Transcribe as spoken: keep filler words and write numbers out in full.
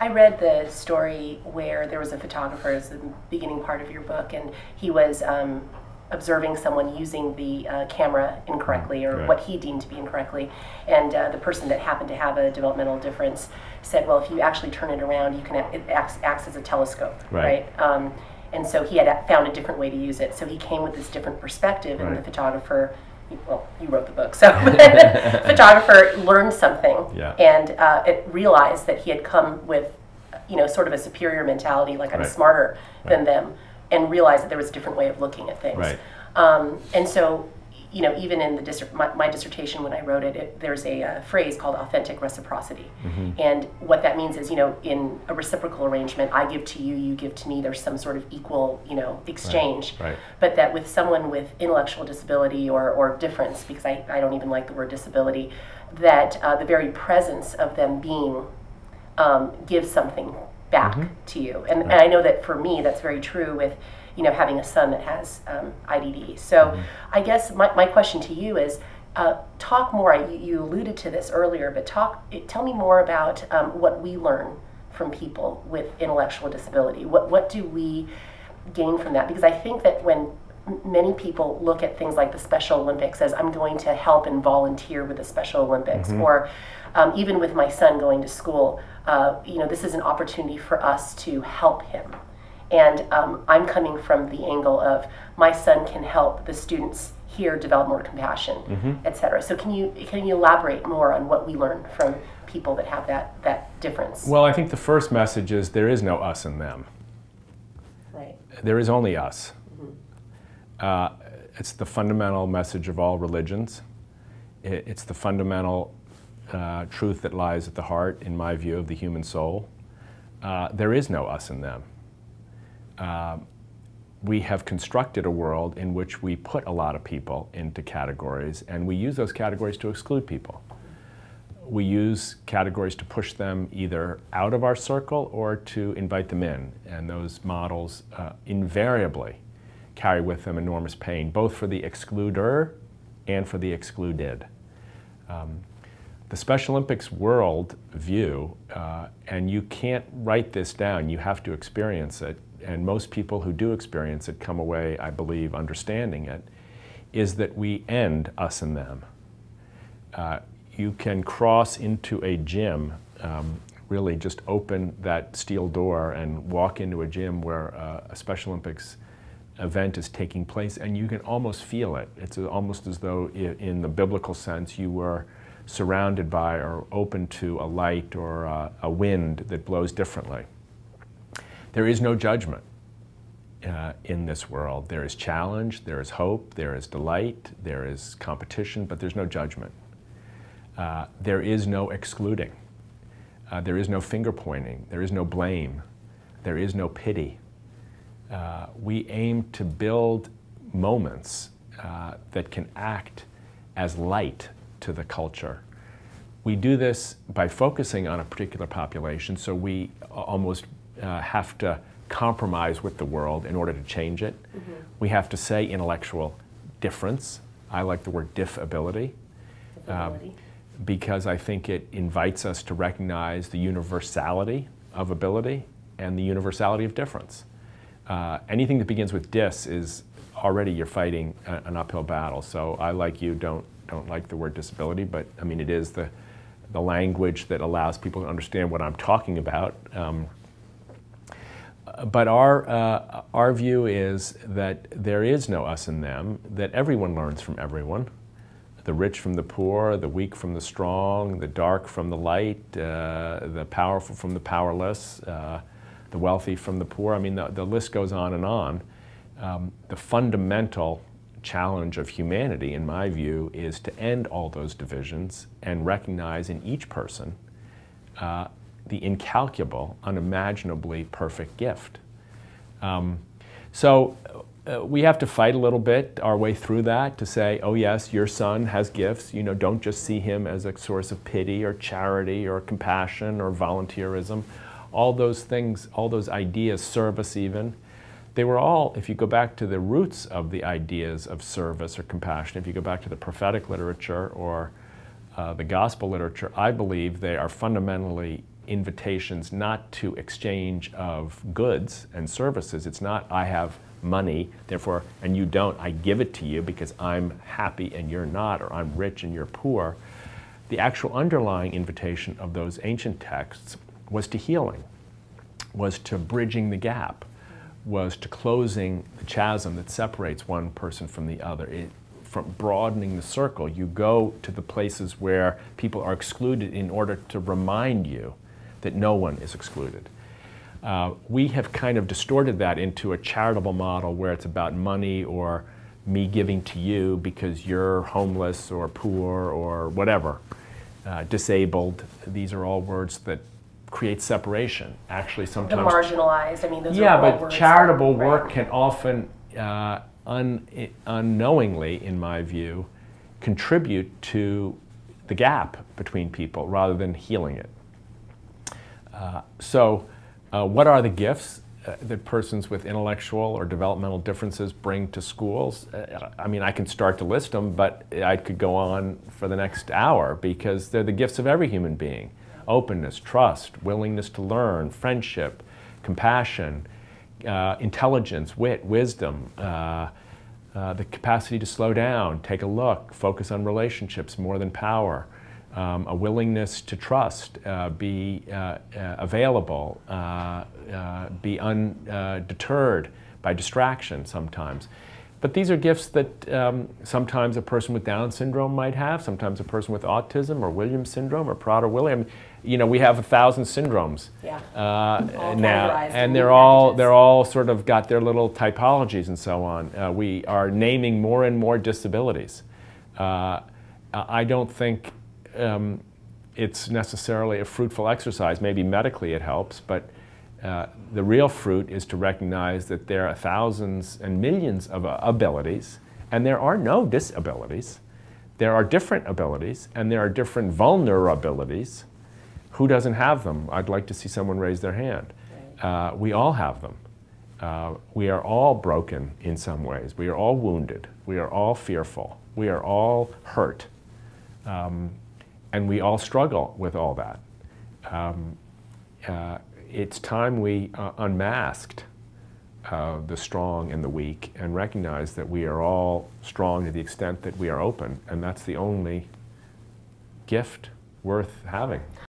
I read the story where there was a photographer, it was the beginning part of your book, and he was um, observing someone using the uh, camera incorrectly, or right. what he deemed to be incorrectly, and uh, the person that happened to have a developmental difference said, well, if you actually turn it around, you can it acts, acts as a telescope, right? right? Um, and so he had found a different way to use it, so he came with this different perspective, and right. the photographer, well, you wrote the book, so the photographer learned something, yeah. and uh, it realized that he had come with, you know, sort of a superior mentality, like I'm right. smarter right. than them, and realized that there was a different way of looking at things. Right. Um, and so, you know, even in the dissert my, my dissertation when I wrote it, it there's a uh, phrase called authentic reciprocity, mm-hmm. and what that means is, you know, in a reciprocal arrangement, I give to you, you give to me. There's some sort of equal, you know, exchange. Right. Right. But that with someone with intellectual disability or or difference, because I I don't even like the word disability, that uh, the very presence of them being um, gives something back mm-hmm. to you, and right. and I know that for me that's very true with, you know, having a son that has um, I D D. So mm-hmm. I guess my, my question to you is, uh, talk more, you, you alluded to this earlier, but talk, tell me more about um, what we learn from people with intellectual disability. What, what do we gain from that? Because I think that when many people look at things like the Special Olympics as I'm going to help and volunteer with the Special Olympics, mm-hmm. or um, even with my son going to school, uh, you know, this is an opportunity for us to help him. And um, I'm coming from the angle of my son can help the students here develop more compassion, mm-hmm. et cetera. So can you can you elaborate more on what we learn from people that have that, that difference? Well, I think the first message is there is no us and them. Right. There is only us. Mm-hmm. uh, it's the fundamental message of all religions. It, it's the fundamental uh, truth that lies at the heart, in my view, of the human soul. Uh, there is no us and them. Uh, we have constructed a world in which we put a lot of people into categories, and we use those categories to exclude people. We use categories to push them either out of our circle or to invite them in, and those models uh, invariably carry with them enormous pain, both for the excluder and for the excluded. Um, The Special Olympics world view, uh, and you can't write this down, you have to experience it, and most people who do experience it come away, I believe, understanding it, is that we end us and them. Uh, you can cross into a gym, um, really just open that steel door and walk into a gym where uh, a Special Olympics event is taking place, and you can almost feel it. It's almost as though, in the biblical sense, you were surrounded by or open to a light or a, a wind that blows differently. There is no judgment uh, in this world. There is challenge, there is hope, there is delight, there is competition, but there's no judgment. Uh, there is no excluding. Uh, there is no finger pointing. There is no blame. There is no pity. Uh, we aim to build moments uh, that can act as light to the culture. We do this by focusing on a particular population, so we almost uh, have to compromise with the world in order to change it. Mm-hmm. We have to say intellectual difference. I like the word diffability, diffability. Um, because I think it invites us to recognize the universality of ability and the universality of difference. Uh, anything that begins with dis is already you're fighting a, an uphill battle, so I, like you, don't don't like the word disability, but I mean it is the, the language that allows people to understand what I'm talking about. Um, but our, uh, our view is that there is no us and them, that everyone learns from everyone, the rich from the poor, the weak from the strong, the dark from the light, uh, the powerful from the powerless, uh, the wealthy from the poor. I mean the, the list goes on and on. Um, the fundamental challenge of humanity, in my view, is to end all those divisions and recognize in each person uh, the incalculable, unimaginably perfect gift. Um, so uh, we have to fight a little bit our way through that to say, oh yes, your son has gifts, you know, don't just see him as a source of pity or charity or compassion or volunteerism. All those things, all those ideas, service even, they were all, if you go back to the roots of the ideas of service or compassion, if you go back to the prophetic literature or uh, the gospel literature, I believe they are fundamentally invitations not to exchange of goods and services. It's not, I have money, therefore, and you don't, I give it to you because I'm happy and you're not, or I'm rich and you're poor. The actual underlying invitation of those ancient texts was to healing, was to bridging the gap, was to closing the chasm that separates one person from the other, it, from broadening the circle. You go to the places where people are excluded in order to remind you that no one is excluded. Uh, we have kind of distorted that into a charitable model where it's about money or me giving to you because you're homeless or poor or whatever, uh, disabled. These are all words that create separation. Actually, sometimes the marginalized. I mean, those yeah, are all but words charitable that, work right? can often, uh, un unknowingly, in my view, contribute to the gap between people rather than healing it. Uh, so. Uh, what are the gifts uh, that persons with intellectual or developmental differences bring to schools? Uh, I mean, I can start to list them, but I could go on for the next hour because they're the gifts of every human being. Openness, trust, willingness to learn, friendship, compassion, uh, intelligence, wit, wisdom, uh, uh, the capacity to slow down, take a look, focus on relationships more than power. Um, a willingness to trust, uh, be uh, uh, available, uh, uh, be undeterred uh, by distraction sometimes. But these are gifts that um, sometimes a person with Down syndrome might have, sometimes a person with autism or Williams syndrome or Prader-Willi. I mean, you know, we have a thousand syndromes yeah. uh, now, and they're all, they're all sort of got their little typologies and so on. Uh, we are naming more and more disabilities. Uh, I don't think Um, it's necessarily a fruitful exercise. Maybe medically it helps, but uh, the real fruit is to recognize that there are thousands and millions of uh, abilities, and there are no disabilities. There are different abilities, and there are different vulnerabilities. Who doesn't have them? I'd like to see someone raise their hand. Uh, we all have them. Uh, we are all broken in some ways. We are all wounded. We are all fearful. We are all hurt. Um, And we all struggle with all that. Um, uh, it's time we uh, unmasked uh, the strong and the weak and recognize that we are all strong to the extent that we are open. And that's the only gift worth having.